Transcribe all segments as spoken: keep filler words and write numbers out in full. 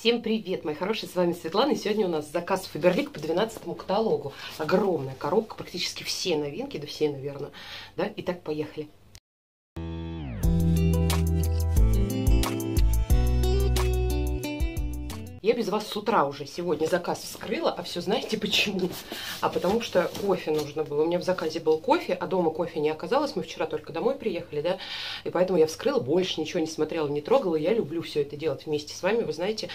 Всем привет, мои хорошие, с вами Светлана, и сегодня у нас заказ Фаберлик по двенадцатому каталогу. Огромная коробка, практически все новинки, да все, наверное, да? Итак, поехали. Я без вас с утра уже сегодня заказ вскрыла, а все знаете почему? А потому что кофе нужно было. У меня в заказе был кофе, а дома кофе не оказалось. Мы вчера только домой приехали, да, и поэтому я вскрыла, больше ничего не смотрела, не трогала. Я люблю все это делать вместе с вами. Вы знаете,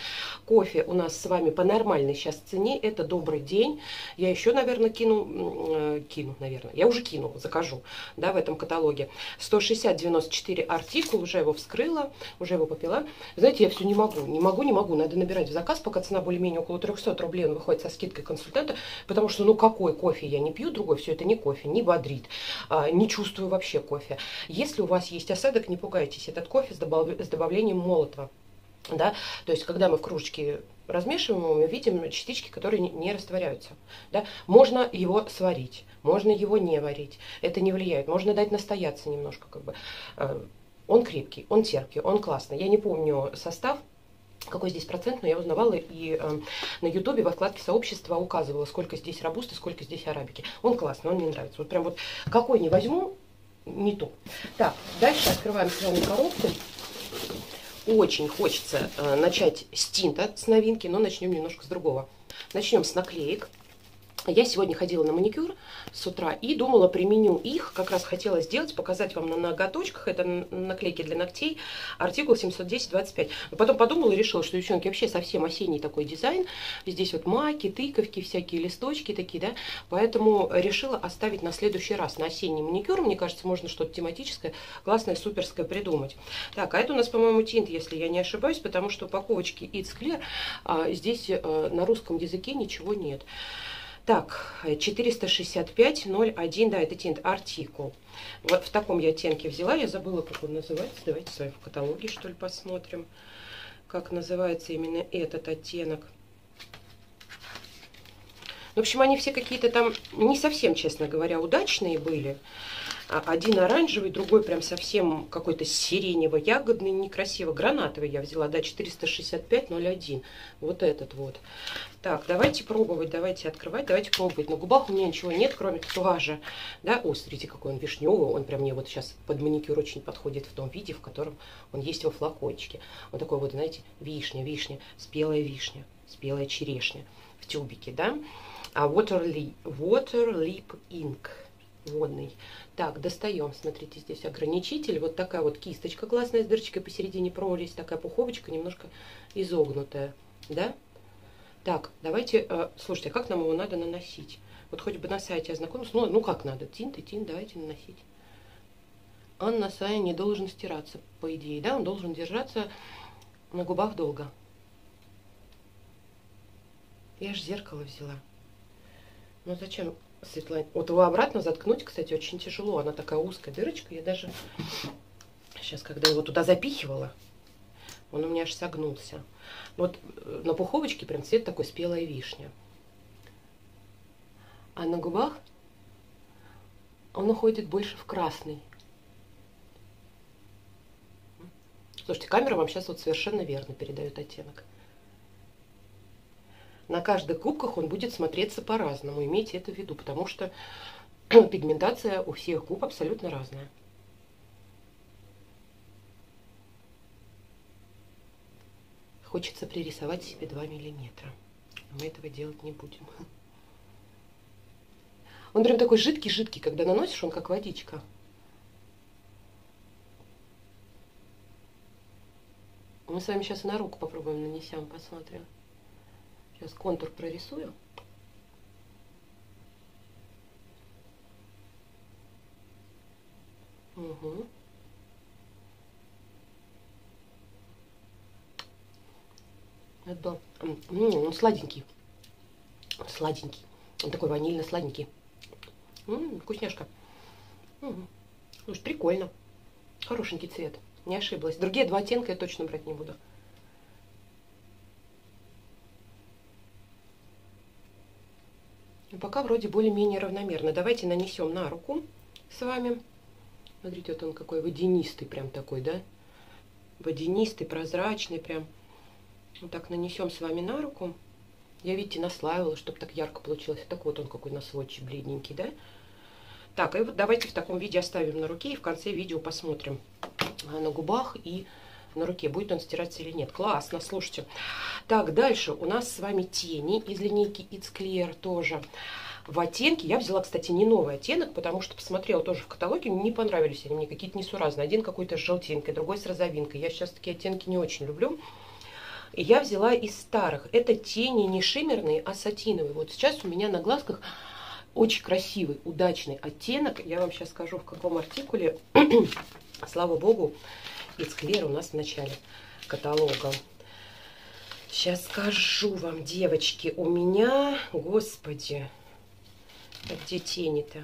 кофе у нас с вами по нормальной сейчас цене. Это добрый день. Я еще, наверное, кину, э, кину, наверное, я уже кину, закажу, да, в этом каталоге. сто шестьдесят девяносто четыре артикул, уже его вскрыла, уже его попила. Знаете, я все не могу, не могу, не могу, надо набирать заказ, пока цена более-менее около трёхсот рублей, он выходит со скидкой консультанта, потому что, ну, какой кофе я не пью, другой, все это не кофе, не бодрит, а, не чувствую вообще кофе. Если у вас есть осадок, не пугайтесь, этот кофе с, добав... с добавлением молотого, да, то есть, когда мы в кружечке размешиваем, мы видим частички, которые не растворяются, да. Можно его сварить, можно его не варить, это не влияет, можно дать настояться немножко, как бы. Он крепкий, он терпкий, он классный, я не помню состав, какой здесь процент, но я узнавала и э, на ютубе во вкладке сообщества указывала, сколько здесь робусты, сколько здесь арабики. Он классный, он мне нравится. Вот прям вот какой не возьму, не то. Так, дальше открываем с вами коробку. Очень хочется э, начать с тинта, с новинки, но начнем немножко с другого. Начнем с наклеек. Я сегодня ходила на маникюр с утра и думала, применю их. Как раз хотела сделать, показать вам на ноготочках. Это наклейки для ногтей. Артикул семьсот десять двадцать пять. Но потом подумала и решила, что, девчонки, вообще совсем осенний такой дизайн. Здесь вот маки, тыковки, всякие листочки такие, да. Поэтому решила оставить на следующий раз, на осенний маникюр. Мне кажется, можно что-то тематическое, классное, суперское придумать. Так, а это у нас, по-моему, тинт, если я не ошибаюсь, потому что упаковочки It's Clear. А здесь а, на русском языке ничего нет. Так, четыреста шестьдесят пять ноль один, да, это тинт артикул. Вот в таком я оттенке взяла, я забыла, как он называется. Давайте с вами в каталоге, что ли, посмотрим, как называется именно этот оттенок. В общем, они все какие-то там не совсем, честно говоря, удачные были. Один оранжевый, другой прям совсем какой-то сиренево-ягодный, некрасиво. Гранатовый я взяла, да, четыреста шестьдесят пять ноль один. Вот этот вот. Так, давайте пробовать, давайте открывать, давайте пробовать. На губах у меня ничего нет, кроме татуажа. Да, о, смотрите, какой он вишневый. Он прям мне вот сейчас под маникюр очень подходит в том виде, в котором он есть во флакончике. Вот такой вот, знаете, вишня, вишня, спелая вишня, спелая черешня в тюбике, да. А Water Lip, Water Lip Ink. Водный. Так, достаем, смотрите, здесь ограничитель, вот такая вот кисточка классная с дырочкой посередине, прорезь, такая пуховочка, немножко изогнутая, да? Так, давайте, э, слушайте, а как нам его надо наносить? Вот хоть бы на сайте ознакомился, ну, ну как надо, тинт и тинт, давайте наносить. Он на сайте не должен стираться, по идее, да, он должен держаться на губах долго. Я же зеркало взяла. Ну зачем... Светлана. Вот его обратно заткнуть, кстати, очень тяжело. Она такая узкая дырочка. Я даже сейчас, когда его туда запихивала, он у меня аж согнулся. Вот на пуховочке прям цвет такой спелая вишня. А на губах он уходит больше в красный. Слушайте, камера вам сейчас вот совершенно верно передает оттенок. На каждых губках он будет смотреться по-разному, имейте это в виду, потому что пигментация у всех губ абсолютно разная. Хочется пририсовать себе два миллиметра, мы этого делать не будем. Он прям такой жидкий-жидкий, когда наносишь, он как водичка. Мы с вами сейчас и на руку попробуем нанесем, посмотрим. Сейчас контур прорисую. Угу. Это, он сладенький. Он сладенький. Он такой ванильно-сладенький. Вкусняшка. Угу. Слушай, прикольно. Хорошенький цвет. Не ошиблась. Другие два оттенка я точно брать не буду. Пока вроде более-менее равномерно. Давайте нанесем на руку с вами. Смотрите, вот он какой водянистый прям такой, да? Водянистый, прозрачный прям. Вот так нанесем с вами на руку. Я, видите, наслаивала, чтобы так ярко получилось. Так вот он какой наслойчик, бледненький, да? Так, и вот давайте в таком виде оставим на руке, и в конце видео посмотрим на губах и на руке, будет он стираться или нет. Классно, слушайте. Так, дальше у нас с вами тени из линейки It's Clear тоже. В оттенке я взяла, кстати, не новый оттенок, потому что посмотрела тоже в каталоге, не понравились они мне какие-то несуразные. Один какой-то с желтенькой, другой с розовинкой. Я сейчас такие оттенки не очень люблю. И я взяла из старых. Это тени не шиммерные, а сатиновые. Вот сейчас у меня на глазках очень красивый, удачный оттенок. Я вам сейчас скажу, в каком артикуле. Слава богу, It's Clear у нас в начале каталога. Сейчас скажу вам, девочки, у меня... Господи, а где тени-то?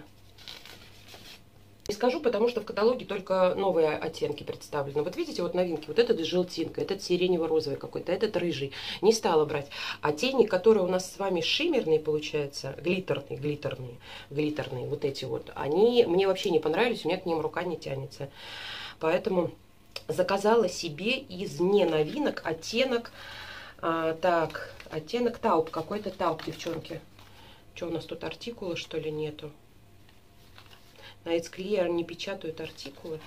Не скажу, потому что в каталоге только новые оттенки представлены. Вот видите, вот новинки. Вот этот желтинка, этот сиренево-розовый какой-то, этот рыжий. Не стала брать. А тени, которые у нас с вами шиммерные, получается, глиттерные, глиттерные, глиттерные, вот эти вот, они мне вообще не понравились, у меня к ним рука не тянется. Поэтому заказала себе из не новинок оттенок, а, так, оттенок тауп, какой-то тауп, девчонки. Что у нас тут, артикула, что ли, нету? На It's Clear не печатают артикулы,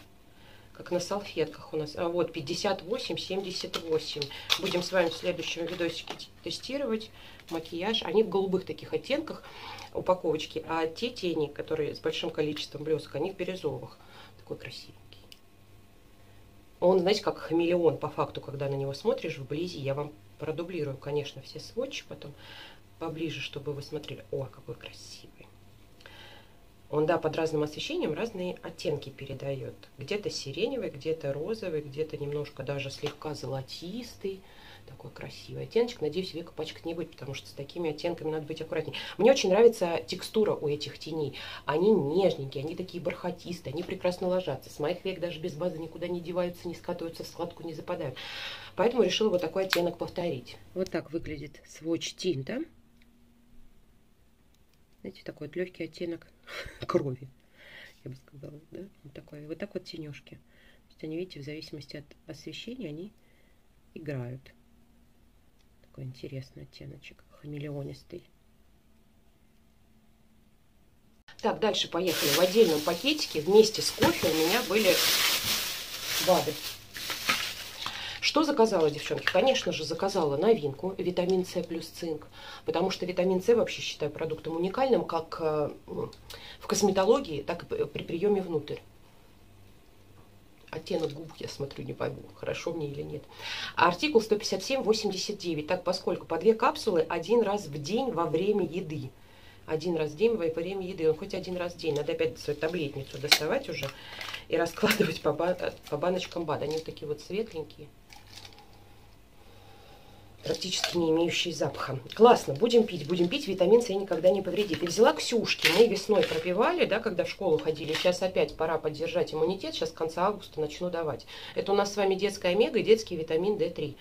как на салфетках у нас. А вот пятьдесят восемь, семьдесят восемь. Будем с вами в следующем видосике тестировать макияж. Они в голубых таких оттенках упаковочки, а те тени, которые с большим количеством блесок, они в бирюзовых. Такой красивенький. Он, знаете, как хамелеон по факту, когда на него смотришь вблизи. Я вам продублирую, конечно, все сводчи потом поближе, чтобы вы смотрели. О, какой красивый. Он, да, под разным освещением разные оттенки передает. Где-то сиреневый, где-то розовый, где-то немножко даже слегка золотистый. Такой красивый оттеночек. Надеюсь, века пачкать не будет, потому что с такими оттенками надо быть аккуратнее. Мне очень нравится текстура у этих теней. Они нежненькие, они такие бархатистые, они прекрасно ложатся. С моих век даже без базы никуда не деваются, не скатываются, в складку не западают. Поэтому решила вот такой оттенок повторить. Вот так выглядит сводч тинта. Знаете, такой вот легкий оттенок крови, я бы сказала, да? Вот такой, вот так вот тенешки. То есть они, видите, в зависимости от освещения они играют. Такой интересный оттеночек, хамелеонистый. Так, дальше поехали. В отдельном пакетике вместе с кофе у меня были БАДы. Что заказала, девчонки? Конечно же, заказала новинку витамин С плюс цинк, потому что витамин С вообще считаю продуктом уникальным как в косметологии, так и при приеме внутрь. Оттенок губ, я смотрю, не пойму, хорошо мне или нет. Артикул сто пятьдесят семь восемьдесят девять. Так, поскольку по две капсулы один раз в день во время еды. Один раз в день во время еды. Ну, хоть один раз в день. Надо опять свою таблетницу доставать уже и раскладывать по, бан по баночкам БАД. Они вот такие вот светленькие, практически не имеющий запаха. Классно, будем пить, будем пить, витамин С никогда не повредит. И взяла Ксюшки, мы весной пропивали, да, когда в школу ходили, сейчас опять пора поддержать иммунитет, сейчас с конца августа начну давать. Это у нас с вами детская омега и детский витамин дэ три.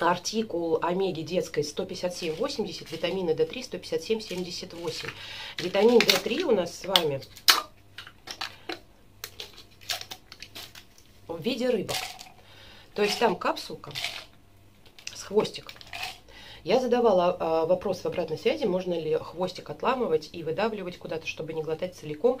Артикул омеги детской сто пятьдесят семь восемьдесят, витамина дэ три сто пятьдесят семь семьдесят восемь. Витамин дэ три у нас с вами в виде рыбок. То есть там капсулка, хвостик. Я задавала а, вопрос в обратной связи, можно ли хвостик отламывать и выдавливать куда-то, чтобы не глотать целиком.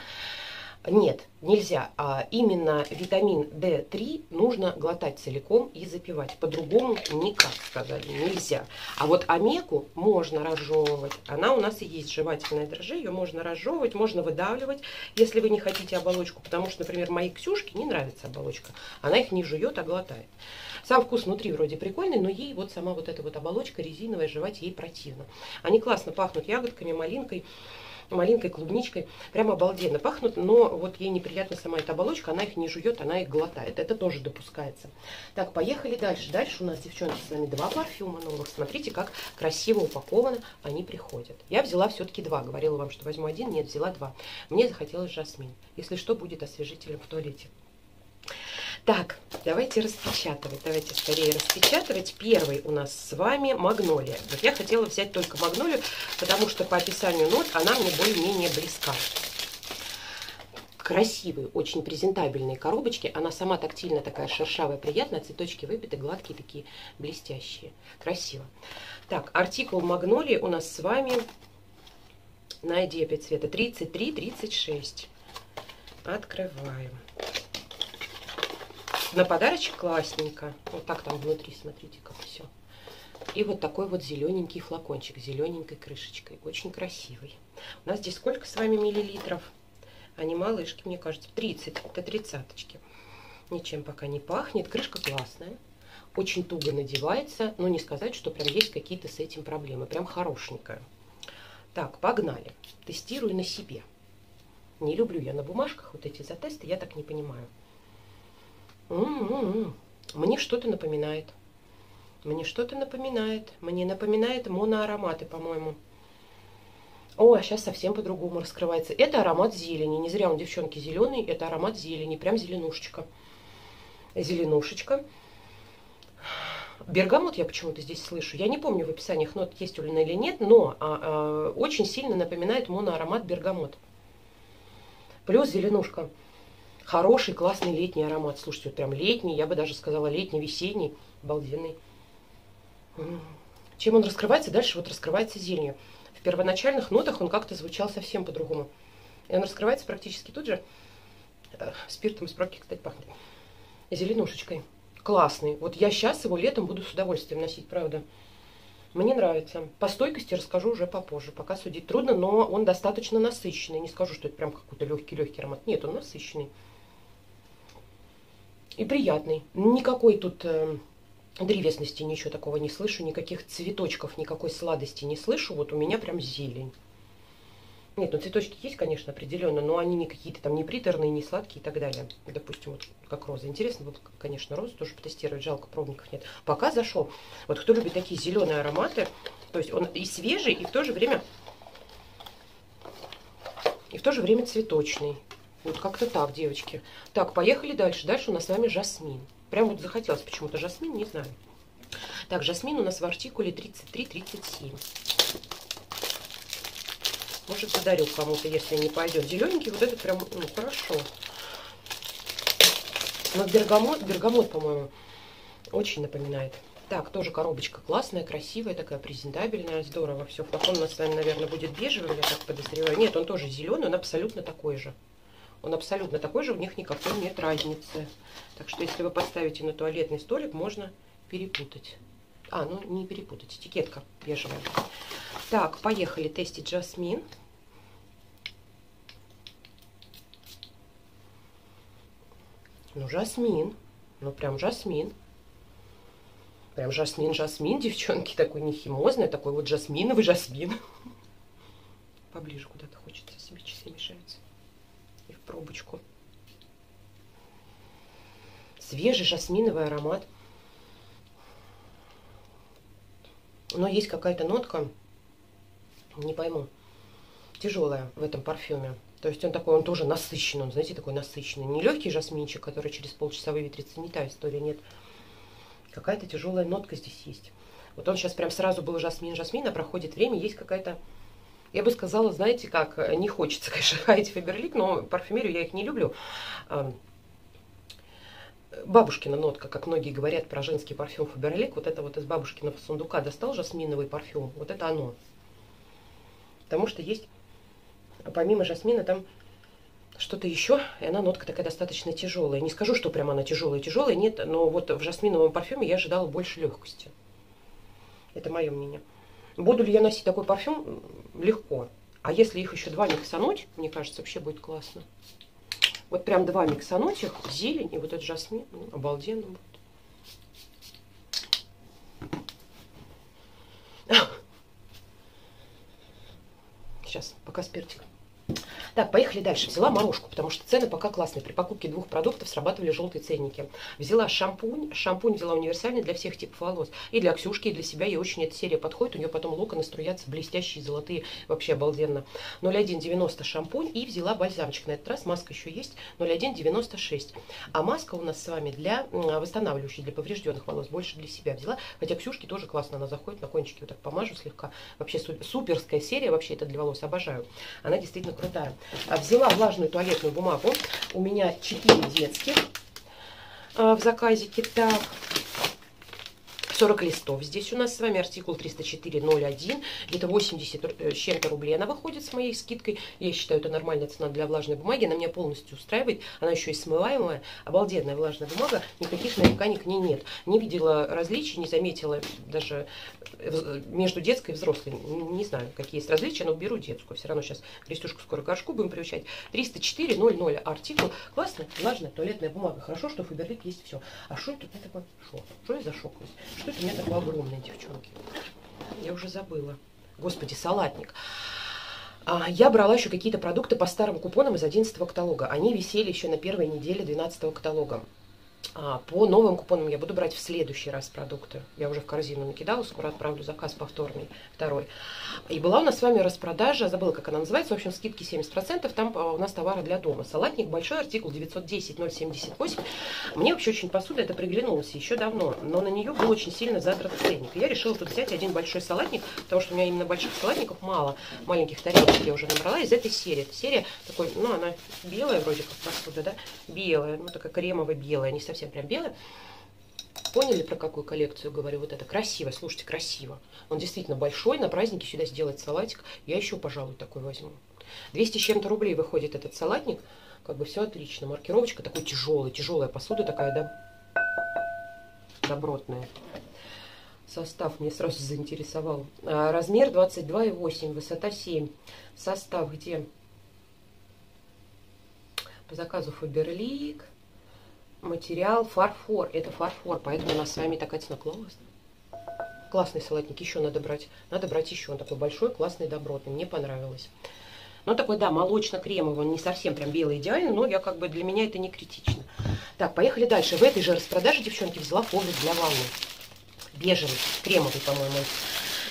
Нет, нельзя. А именно витамин дэ три нужно глотать целиком и запивать. По-другому никак, сказали, нельзя. А вот омегу можно разжевывать. Она у нас и есть жевательная дрожжи. Ее можно разжевывать, можно выдавливать, если вы не хотите оболочку. Потому что, например, моей Ксюшке не нравится оболочка. Она их не жует, а глотает. Сам вкус внутри вроде прикольный, но ей вот сама вот эта вот оболочка резиновая, жевать ей противно. Они классно пахнут ягодками, малинкой. малинкой, клубничкой. Прямо обалденно пахнут, но вот ей неприятна сама эта оболочка, она их не жует, она их глотает. Это тоже допускается. Так, поехали дальше. Дальше у нас, девчонки, с вами два парфюма новых. Смотрите, как красиво упакованы они приходят. Я взяла все-таки два. Говорила вам, что возьму один, нет, взяла два. Мне захотелось жасмин. Если что, будет освежителем в туалете. Так, давайте распечатывать. Давайте скорее распечатывать. Первый у нас с вами магнолия. Вот я хотела взять только магнолию, потому что по описанию нот она мне более-менее близка. красивые, очень презентабельные коробочки. Она сама тактильно такая шершавая, приятная. Цветочки выбиты, гладкие такие, блестящие. Красиво. Так, артикул Магнолии у нас с вами на идее цвета тридцать три тридцать шесть. Открываем. На подарочек классненько. Вот так там внутри, смотрите, как все. И вот такой вот зелененький флакончик с зелененькой крышечкой. Очень красивый. У нас здесь сколько с вами миллилитров? Они малышки, мне кажется, тридцать. Это тридцаточки. Ничем пока не пахнет. Крышка классная. Очень туго надевается. Но не сказать, что прям есть какие-то с этим проблемы. Прям хорошенькая. Так, погнали. Тестирую на себе. Не люблю я на бумажках вот эти затесты. Я так не понимаю. М-м-м. Мне что-то напоминает. Мне что-то напоминает. Мне напоминает моноароматы, по-моему. О, а сейчас совсем по-другому раскрывается. Это аромат зелени. Не зря он, девчонки, зеленый. Это аромат зелени. Прям зеленушечка. Зеленушечка. Бергамот я почему-то здесь слышу. Я не помню в описаниях, нот есть у Лена или нет, но а, а, очень сильно напоминает моноаромат бергамот. Плюс зеленушка. Хороший, классный летний аромат. Слушайте, вот прям летний. Я бы даже сказала летний, весенний. Обалденный. Чем он раскрывается? Дальше вот раскрывается зеленью. В первоначальных нотах он как-то звучал совсем по-другому. И он раскрывается практически тут же. Спиртом из пробки, кстати, пахнет. Зеленушечкой. Классный. Вот я сейчас его летом буду с удовольствием носить, правда. Мне нравится. По стойкости расскажу уже попозже. Пока судить трудно, но он достаточно насыщенный. Не скажу, что это прям какой-то легкий-легкий аромат. Нет, он насыщенный. И приятный. Никакой тут... древесности ничего такого не слышу, никаких цветочков, никакой сладости не слышу. Вот у меня прям зелень. Нет, ну цветочки есть, конечно, определенно, но они не какие-то там не приторные, не сладкие и так далее. Допустим, вот как роза. Интересно было, конечно, розу тоже потестировать. Жалко, пробников нет. Пока зашел. Вот кто любит такие зеленые ароматы, то есть он и свежий, и в то же время, и в то же время цветочный. Вот как-то так, девочки. Так, поехали дальше. Дальше у нас с вами жасмин. Прям вот захотелось почему-то жасмин, не знаю. Так, жасмин у нас в артикуле тридцать три тридцать семь. Может, подарю кому-то, если не пойдет. Зелененький вот этот прям, ну, хорошо. Но бергамот, бергамот, по-моему, очень напоминает. Так, тоже коробочка классная, красивая, такая презентабельная, здорово. Все, флакон у нас с вами, наверное, будет бежевым, я так подозреваю. Нет, он тоже зеленый, он абсолютно такой же. Он абсолютно такой же, в них никакой нет разницы. Так что, если вы поставите на туалетный столик, можно перепутать. А, ну не перепутать, этикетка бежевая. Так, поехали тестить жасмин. Ну, жасмин. Ну, прям жасмин. Прям жасмин, жасмин, девчонки. Такой не химозный, такой вот жасминовый жасмин. Поближе куда-то хочется, себе часы мешаются. И в пробочку. Свежий жасминовый аромат. Но есть какая-то нотка, не пойму, тяжелая в этом парфюме. То есть он такой, он тоже насыщенный, он, знаете, такой насыщенный. Не легкий жасминчик, который через полчаса выветрится, не та история, нет. Какая-то тяжелая нотка здесь есть. Вот он сейчас прям сразу был жасмин, жасмин, а проходит время, есть какая-то... Я бы сказала, знаете как, не хочется, конечно, хаять Фаберлик, но парфюмерию я их не люблю. Бабушкина нотка, как многие говорят про женский парфюм Фаберлик, вот это вот из бабушкиного сундука достал жасминовый парфюм, вот это оно. Потому что есть, помимо жасмина, там что-то еще, и она нотка такая достаточно тяжелая. Не скажу, что прям она тяжелая-тяжелая, нет, но вот в жасминовом парфюме я ожидала больше легкости. Это мое мнение. Буду ли я носить такой парфюм? Легко. А если их еще два миксануть, мне кажется, вообще будет классно. Вот прям два миксануть их, зелень и вот этот жасмин. Ну, обалденно будет. Сейчас, пока спиртик. Так, поехали дальше. Взяла морожку, потому что цены пока классные. При покупке двух продуктов срабатывали желтые ценники. Взяла шампунь. Шампунь взяла универсальный для всех типов волос. И для Ксюшки, и для себя. Ей очень эта серия подходит. У нее потом локоны струятся блестящие, золотые. Вообще обалденно. ноль один девяносто шампунь. И взяла бальзамчик. На этот раз маска еще есть. ноль один девяносто шесть. А маска у нас с вами для восстанавливающей, для поврежденных волос. Больше для себя взяла. Хотя Ксюшке тоже классно. Она заходит на кончики. Вот так помажу слегка. Вообще суперская серия. Вообще это для волос. Обожаю. Она действительно крутая. Взяла влажную туалетную бумагу. У меня четыре детских в заказике. Так, сорок листов. Здесь у нас с вами артикул триста четыре ноль один. Где-то восемьдесят с чем-то рублей она выходит с моей скидкой. Я считаю, это нормальная цена для влажной бумаги. Она меня полностью устраивает. Она еще и смываемая. Обалденная влажная бумага. Никаких нареканий к ней нет. Не видела различий, не заметила даже между детской и взрослой. Не знаю, какие есть различия, но беру детскую. Все равно сейчас Крестюшку скоро к горшку будем приучать. триста четыре ноль ноль артикул. Классная влажная туалетная бумага. Хорошо, что в Фаберлик есть все. А что это такое? Шо? Что я за шок? Что это у меня такое огромное, девчонки? Я уже забыла. Господи, салатник. А, я брала еще какие-то продукты по старым купонам из одиннадцатого каталога. Они висели еще на первой неделе двенадцатого каталога. А, по новым купонам я буду брать в следующий раз продукты. Я уже в корзину накидала, скоро отправлю заказ повторный, второй. И была у нас с вами распродажа, забыла, как она называется, в общем, скидки семьдесят процентов, там у нас товары для дома. Салатник большой, артикул девятьсот десять ноль семьдесят восемь. Мне вообще очень посуда это приглянулась еще давно, но на нее был очень сильно задрат ценник. И я решила тут взять один большой салатник, потому что у меня именно больших салатников мало. Маленьких тарелок я уже набрала из этой серии. Эта серия такой, ну, она белая вроде как посуда, да? Белая, ну, такая кремовая белая, не совсем прям белая. Поняли, про какую коллекцию говорю? Вот это красиво, слушайте, красиво. Он действительно большой, на праздники сюда сделать салатик. Я еще, пожалуй, такой возьму. двести с чем-то рублей выходит этот салатник. Как бы все отлично. Маркировочка такой тяжелый, тяжелая посуда такая, да, добротная. Состав мне сразу заинтересовал. А, размер двадцать два и восемь, высота семь. Состав где? По заказу Фаберлик. Материал фарфор. Это фарфор, поэтому у нас с вами такая цена. Классная. Классный салатник. Еще надо брать. Надо брать еще. Он такой большой, классный, добротный. Мне понравилось. Но такой, да, молочно-кремовый. Он не совсем прям белый идеально, но я как бы для меня это не критично. Так, поехали дальше. В этой же распродаже, девчонки, взяла коврик для ванны. Бежевый, кремовый, по-моему.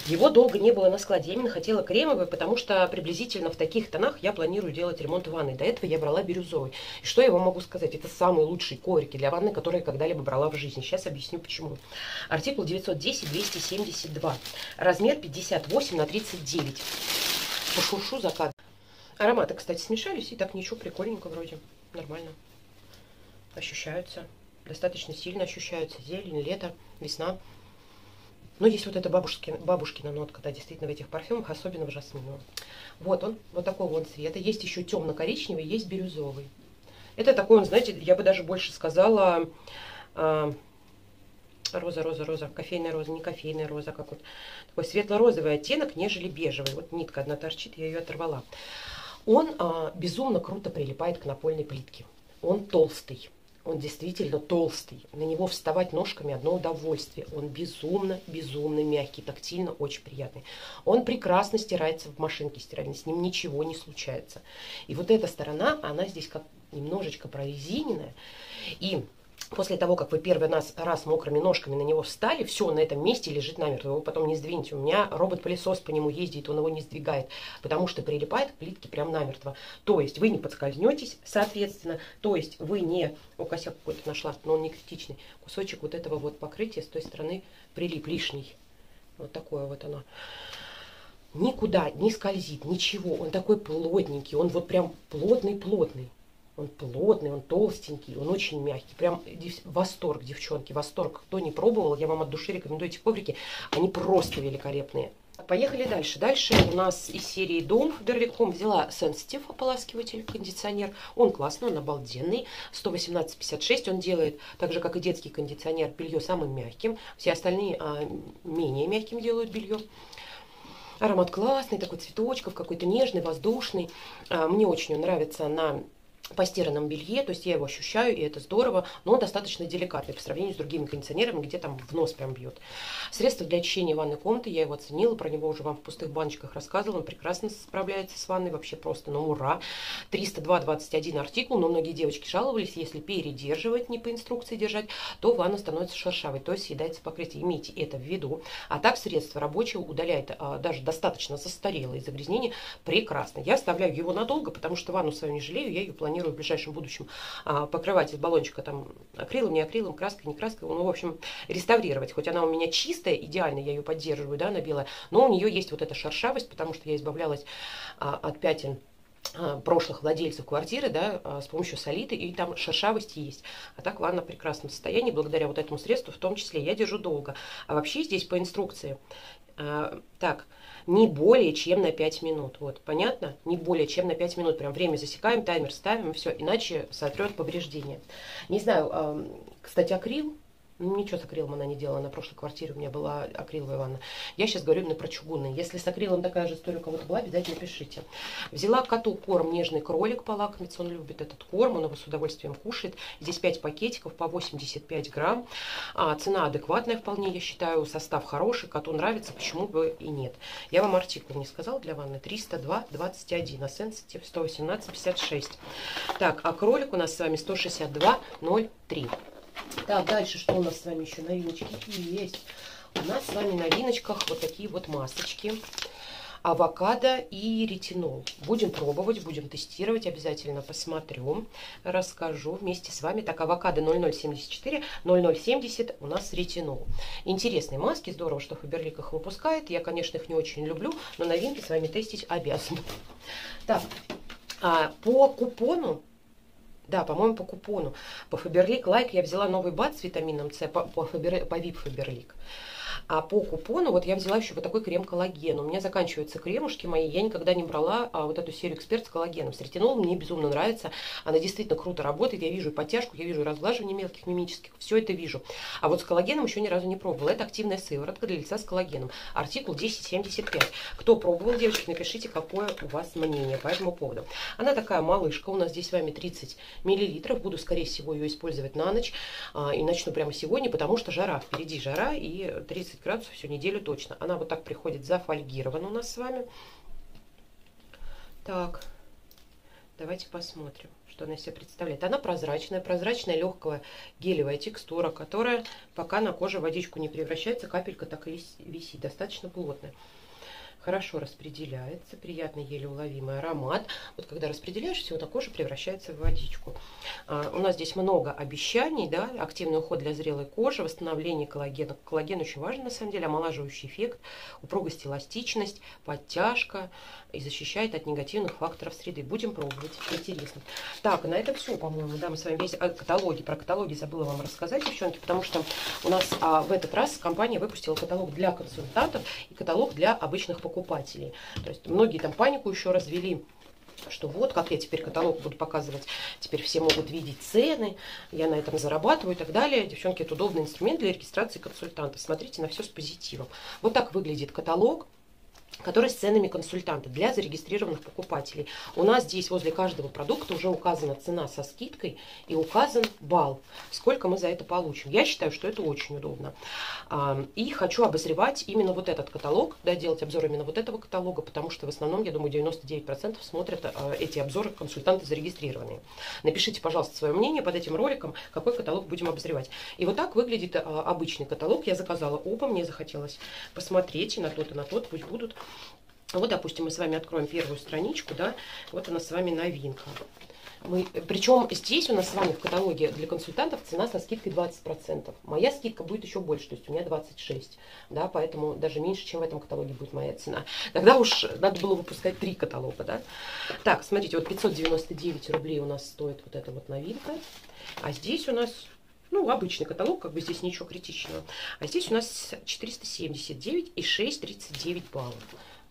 Его долго не было на складе. Я именно хотела кремовый, потому что приблизительно в таких тонах я планирую делать ремонт ванны. До этого я брала бирюзовый. И что я вам могу сказать? Это самые лучшие коврики для ванны, которые я когда-либо брала в жизни. Сейчас объясню, почему. Артикул девятьсот десять двести семьдесят два. Размер пятьдесят восемь на тридцать девять. Пошуршу за кадром. Ароматы, кстати, смешались. И так ничего, прикольненько вроде. Нормально. Ощущаются. Достаточно сильно ощущаются. Зелень, лето, весна. Но есть вот эта бабушкина, бабушкина нотка, да, действительно, в этих парфюмах, особенно в жасминовом. Вот он, вот такого он цвета. Есть еще темно-коричневый, есть бирюзовый. Это такой он, знаете, я бы даже больше сказала, э, роза, роза, роза, кофейная роза, не кофейная роза, как вот такой светло-розовый оттенок, нежели бежевый. Вот нитка одна торчит, я ее оторвала. Он э, безумно круто прилипает к напольной плитке. Он толстый. Он действительно толстый. На него вставать ножками одно удовольствие. Он безумно-безумно мягкий, тактильно очень приятный. Он прекрасно стирается в машинке стиральной. С ним ничего не случается. И вот эта сторона, она здесь как немножечко прорезиненная. И после того, как вы первый раз, раз мокрыми ножками на него встали, все на этом месте лежит намертво. Его потом не сдвиньте. У меня робот-пылесос по нему ездит, он его не сдвигает, потому что прилипает к плитке прям намертво. То есть вы не подскользнетесь, соответственно. То есть вы не... О, косяк какой-то нашла, но он не критичный. Кусочек вот этого вот покрытия с той стороны прилип лишний. Вот такое вот оно. Никуда не скользит, ничего. Он такой плотненький, он вот прям плотный-плотный. Он плотный, он толстенький, он очень мягкий. Прям восторг, девчонки, восторг. Кто не пробовал, я вам от души рекомендую эти коврики. Они просто великолепные. Поехали дальше. Дальше у нас из серии «Дом» Фаберликом взяла Sensitive ополаскиватель, кондиционер. Он классный, он обалденный. сто восемнадцать пятьдесят шесть он делает, так же, как и детский кондиционер, белье самым мягким. Все остальные а, менее мягким делают белье. Аромат классный, такой цветочков, какой-то нежный, воздушный. А, мне очень он нравится на... по стиранном белье, то есть я его ощущаю, и это здорово, но он достаточно деликатный по сравнению с другими кондиционерами, где там в нос прям бьет. Средство для очищения ванной комнаты, я его оценила, про него уже вам в пустых баночках рассказывала, он прекрасно справляется с ванной, вообще просто, ну ура! триста два двадцать один артикул, но многие девочки жаловались, если передерживать, не по инструкции держать, то ванна становится шершавой, то есть съедается покрытие, имейте это в виду. А так средство рабочее удаляет а, даже достаточно застарелые загрязнения, прекрасно. Я оставляю его надолго, потому что ванну свою не жалею, я ее планирую в ближайшем будущем а, покрывать из баллончика там акрилом, не акрилом, краской, не краской, ну, в общем, реставрировать. Хоть она у меня чистая, идеально, я ее поддерживаю, да, она белая, но у нее есть вот эта шершавость, потому что я избавлялась а, от пятен прошлых владельцев квартиры, да, с помощью солиты, и там шершавость есть. А так ванна в прекрасном состоянии, благодаря вот этому средству в том числе. Я держу долго. А вообще здесь по инструкции, а, так, не более чем на пять минут. Вот, понятно? Не более чем на пять минут. Прям время засекаем, таймер ставим, и все. Иначе сотрет повреждения. Не знаю, а, кстати, акрил. Ничего с акрилом она не делала. На прошлой квартире у меня была акриловая ванна. Я сейчас говорю именно про чугунные. Если с акрилом такая же история у кого-то была, обязательно пишите. Взяла коту корм «Нежный кролик» полакомиться. Он любит этот корм, он его с удовольствием кушает. Здесь пять пакетиков по восемьдесят пять грамм. А, цена адекватная вполне, я считаю. Состав хороший, коту нравится, почему бы и нет. Я вам артикул не сказала для ванны. триста два двадцать один, а сенситив сто восемнадцать пятьдесят шесть. Так, а кролик у нас с вами сто шестьдесят два ноль три. Так, дальше что у нас с вами еще новиночки есть? У нас с вами в новиночках вот такие вот масочки. Авокадо и ретинол. Будем пробовать, будем тестировать, обязательно посмотрю, расскажу вместе с вами. Так, авокадо ноль ноль семьдесят четыре, ноль ноль семьдесят у нас ретинол. Интересные маски, здорово, что Фаберлик их выпускает. Я, конечно, их не очень люблю, но новинки с вами тестить обязана. Так, по купону. Да, по-моему, по купону. По Фаберлик Лайк я взяла новый бад с витамином С по, по, Фабер, по ви ай пи Фаберлик. А по купону вот я взяла еще вот такой крем коллаген. У меня заканчиваются кремушки мои. Я никогда не брала а, вот эту серию «Эксперт» с коллагеном. С ретинолом мне безумно нравится. Она действительно круто работает. Я вижу и подтяжку, я вижу и разглаживание мелких мимических. Все это вижу. А вот с коллагеном еще ни разу не пробовала. Это активная сыворотка для лица с коллагеном. Артикул тысяча семьдесят пять. Кто пробовал, девочки, напишите, какое у вас мнение по этому поводу. Она такая малышка. У нас здесь с вами тридцать миллилитров. Буду, скорее всего, ее использовать на ночь. А, и начну прямо сегодня, потому что жара. Впереди жара и тридцать градусов всю неделю точно. Она вот так приходит зафольгирована у нас с вами. Так, давайте посмотрим, что она из себя представляет. Она прозрачная, прозрачная, легкая гелевая текстура, которая пока на коже водичку не превращается, капелька так и висит, достаточно плотная. Хорошо распределяется, приятный еле уловимый аромат. Вот когда распределяешь, все на коже превращается в водичку. А, у нас здесь много обещаний, да, активный уход для зрелой кожи, восстановление коллагена. Коллаген очень важен, на самом деле, омолаживающий эффект, упругость, эластичность, подтяжка и защищает от негативных факторов среды. Будем пробовать, интересно. Так, на этом все, по-моему, да, мы с вами весь каталоги, про каталоги забыла вам рассказать, девчонки, потому что у нас а, в этот раз компания выпустила каталог для консультантов и каталог для обычных покупателей. покупателей. То есть многие там панику еще развели, что вот как я теперь каталог буду показывать, теперь все могут видеть цены, я на этом зарабатываю и так далее. Девчонки, это удобный инструмент для регистрации консультантов. Смотрите на все с позитивом. Вот так выглядит каталог, который с ценами консультанта для зарегистрированных покупателей. У нас здесь возле каждого продукта уже указана цена со скидкой и указан балл, сколько мы за это получим. Я считаю, что это очень удобно. И хочу обозревать именно вот этот каталог, да, делать обзор именно вот этого каталога, потому что в основном, я думаю, девяносто девять процентов смотрят эти обзоры консультанты зарегистрированные. Напишите, пожалуйста, свое мнение под этим роликом, какой каталог будем обозревать. И вот так выглядит обычный каталог. Я заказала оба, мне захотелось посмотреть и на тот, и на тот, пусть будут. Вот, допустим, мы с вами откроем первую страничку, да, вот она с вами новинка. Мы, причем здесь у нас с вами в каталоге для консультантов цена со скидкой двадцать процентов. Моя скидка будет еще больше, то есть у меня двадцать шесть, да, поэтому даже меньше, чем в этом каталоге будет моя цена. Тогда уж надо было выпускать три каталога, да. Так, смотрите, вот пятьсот девяносто девять рублей у нас стоит вот эта вот новинка, а здесь у нас... Ну, обычный каталог, как бы здесь ничего критичного. А здесь у нас четыреста семьдесят девять и шестьсот тридцать девять баллов.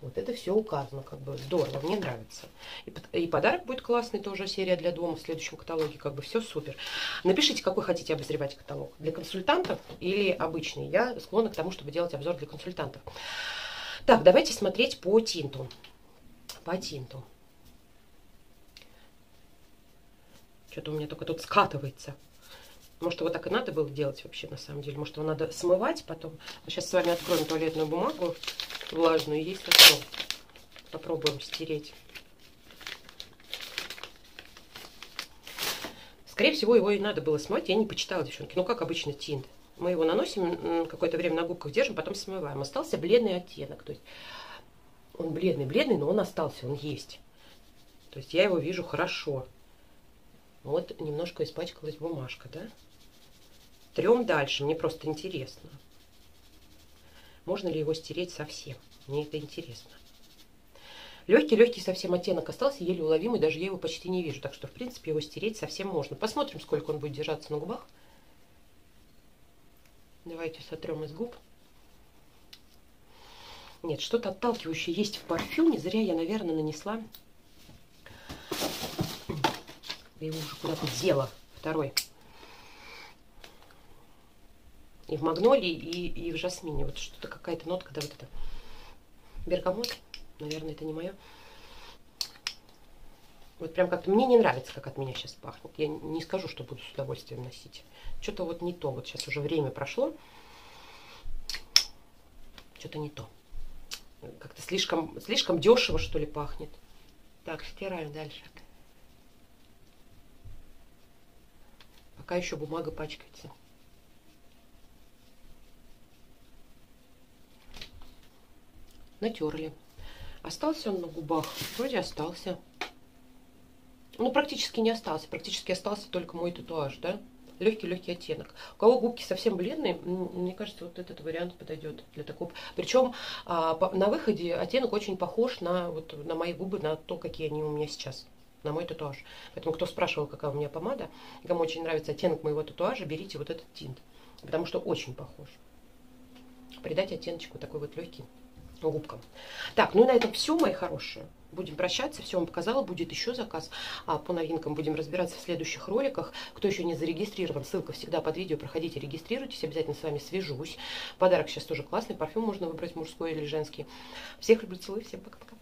Вот это все указано, как бы здорово, мне нравится. И, и подарок будет классный, тоже серия для дома в следующем каталоге, как бы все супер. Напишите, какой хотите обозревать каталог, для консультантов или обычный. Я склонна к тому, чтобы делать обзор для консультантов. Так, давайте смотреть по тинту. По тинту. Что-то у меня только тут скатывается. Может, его так и надо было делать вообще, на самом деле. Может, его надо смывать потом. Мы сейчас с вами откроем туалетную бумагу влажную. Есть такое. Попробуем стереть. Скорее всего, его и надо было смывать. Я не почитала, девчонки. Ну, как обычно, тинт. Мы его наносим, какое-то время на губках держим, потом смываем. Остался бледный оттенок. То есть он бледный-бледный, но он остался, он есть. То есть я его вижу хорошо. Вот немножко испачкалась бумажка, да? Трем дальше, мне просто интересно. Можно ли его стереть совсем? Мне это интересно. Легкий-легкий совсем оттенок остался, еле уловимый, даже я его почти не вижу. Так что, в принципе, его стереть совсем можно. Посмотрим, сколько он будет держаться на губах. Давайте сотрем из губ. Нет, что-то отталкивающее есть в парфюме. Зря я, наверное, нанесла. Я его уже куда-то дела. Второй. И в магнолии, и, и в жасмине. Вот что-то, какая-то нотка, да, вот это. Бергамот. Наверное, это не мое. Вот прям как-то мне не нравится, как от меня сейчас пахнет. Я не скажу, что буду с удовольствием носить. Что-то вот не то. Вот сейчас уже время прошло. Что-то не то. Как-то слишком, слишком дешево, что ли, пахнет. Так, стираем дальше. Пока еще бумага пачкается. Натерли. Остался он на губах? Вроде остался. Ну, практически не остался. Практически остался только мой татуаж, да? Легкий-легкий оттенок. У кого губки совсем бледные, мне кажется, вот этот вариант подойдет для такого. Причем а, по, на выходе оттенок очень похож на, вот, на мои губы, на то, какие они у меня сейчас. На мой татуаж. Поэтому, кто спрашивал, какая у меня помада, кому очень нравится оттенок моего татуажа, берите вот этот тинт. Потому что очень похож. Придать оттеночку такой вот легкий. Губкам. Так, ну и на этом все, мои хорошие. Будем прощаться, все вам показала, будет еще заказ. А по новинкам будем разбираться в следующих роликах. Кто еще не зарегистрирован, ссылка всегда под видео, проходите, регистрируйтесь, обязательно с вами свяжусь. Подарок сейчас тоже классный, парфюм можно выбрать мужской или женский. Всех люблю, целую, всем пока-пока.